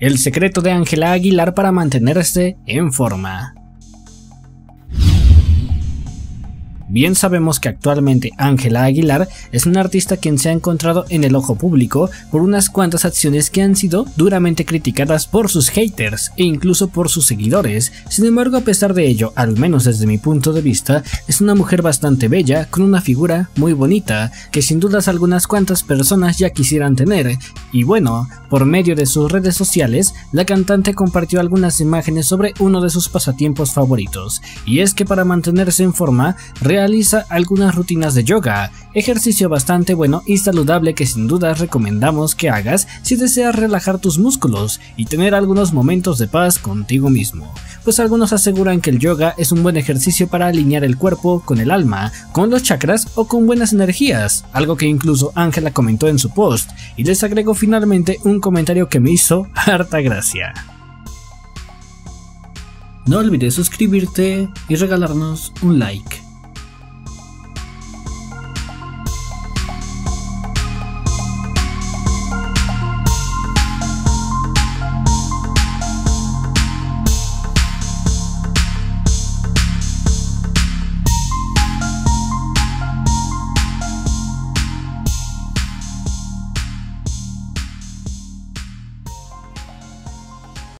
El secreto de Ángela Aguilar para mantenerse en forma. Bien sabemos que actualmente Ángela Aguilar es una artista quien se ha encontrado en el ojo público por unas cuantas acciones que han sido duramente criticadas por sus haters e incluso por sus seguidores. Sin embargo, a pesar de ello, al menos desde mi punto de vista, es una mujer bastante bella, con una figura muy bonita, que sin dudas algunas cuantas personas ya quisieran tener. Y bueno, por medio de sus redes sociales, la cantante compartió algunas imágenes sobre uno de sus pasatiempos favoritos, y es que para mantenerse en forma, realiza algunas rutinas de yoga, ejercicio bastante bueno y saludable que sin duda recomendamos que hagas si deseas relajar tus músculos y tener algunos momentos de paz contigo mismo, pues algunos aseguran que el yoga es un buen ejercicio para alinear el cuerpo con el alma, con los chakras o con buenas energías, algo que incluso Ángela comentó en su post, y les agrego finalmente un comentario que me hizo harta gracia. No olvides suscribirte y regalarnos un like.